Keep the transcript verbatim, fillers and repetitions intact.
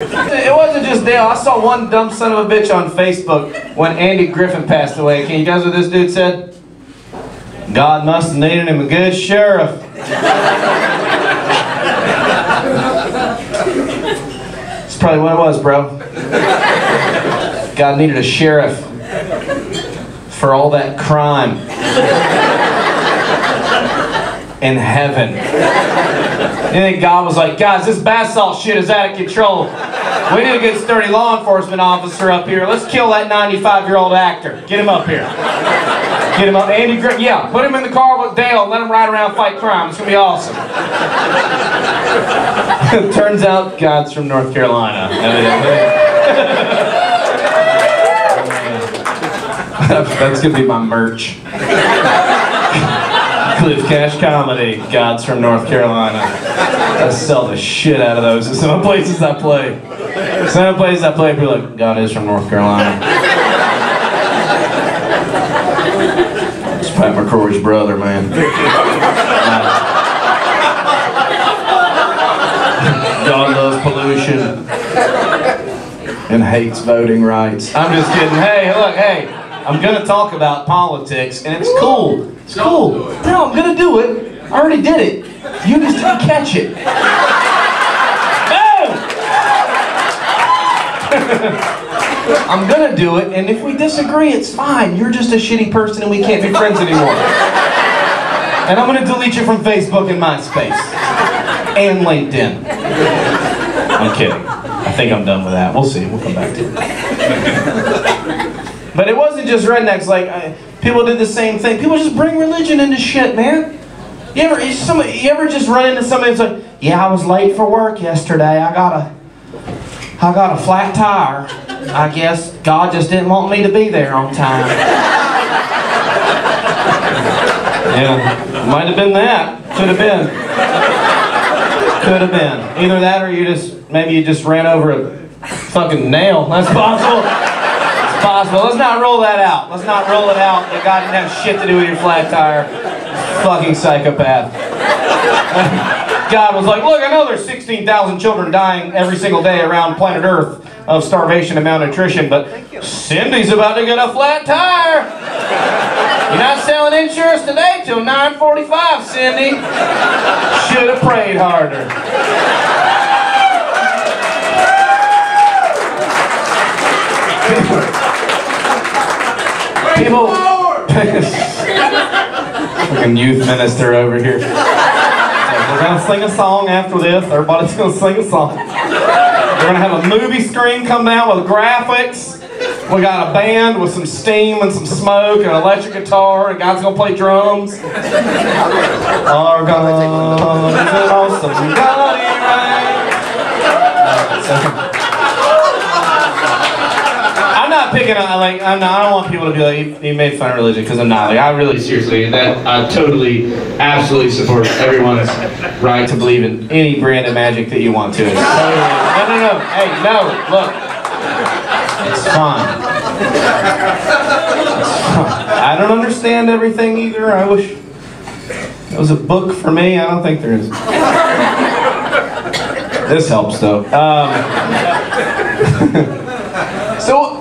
It wasn't just Dale. I saw one dumb son of a bitch on Facebook when Andy Griffin passed away. Can you guys know what this dude said? God must have needed him a good sheriff. That's probably what it was, bro. God needed a sheriff for all that crime in heaven. And then God was like, guys, this basalt shit is out of control. We need a good sturdy law enforcement officer up here. Let's kill that ninety-five-year-old actor. Get him up here. Get him up. Andy Griffin. Yeah, put him in the car with Dale and let him ride around and fight crime. It's going to be awesome. Turns out God's from North Carolina. That's going to be my merch. Cliff Cash comedy, God's from North Carolina. I sell the shit out of those in some places I play. Some places I play, people are like, God is from North Carolina. It's Pat McCrory's brother, man. God loves pollution and hates voting rights. I'm just kidding. Hey, look, hey. I'm gonna talk about politics, and it's cool. It's cool. No, I'm gonna do it. I already did it. You just didn't catch it. No! I'm gonna do it, and if we disagree, it's fine. You're just a shitty person, and we can't be friends anymore. And I'm gonna delete you from Facebook and MySpace and LinkedIn. I'm kidding. I think I'm done with that. We'll see. We'll come back to it. But it wasn't just rednecks. Like I, people did the same thing. People just bring religion into shit, man. You ever, you, somebody, you ever just run into somebody that's like, yeah, I was late for work yesterday. I got a, I got a flat tire. I guess God just didn't want me to be there on time. Yeah, might have been that. Could have been. Could have been. Either that, or you just maybe you just ran over a fucking nail. That's possible. Possible. Let's not roll that out. Let's not roll it out. That God didn't have shit to do with your flat tire. Fucking psychopath. God was like, look, I know there's sixteen thousand children dying every single day around planet Earth of starvation and malnutrition, but Cindy's about to get a flat tire. You're not selling insurance today till nine forty-five, Cindy. Should have prayed harder. People, fucking youth minister over here. We're gonna sing a song after this. Everybody's gonna sing a song. We're gonna have a movie screen come down with graphics. We got a band with some steam and some smoke and an electric guitar, and God's gonna play drums. Our God is an awesome God, right? Picking on, like, I'm not, I don't want people to be like, you, you made fun of religion, because I'm not. Like, I really, seriously, that I totally, absolutely support everyone's right to believe in any brand of magic that you want to. It's totally, no, no, no. Hey, no. Look. It's fine. It's fine. I don't understand everything either. I wish there was a book for me. I don't think there is. This helps, though. Um, so,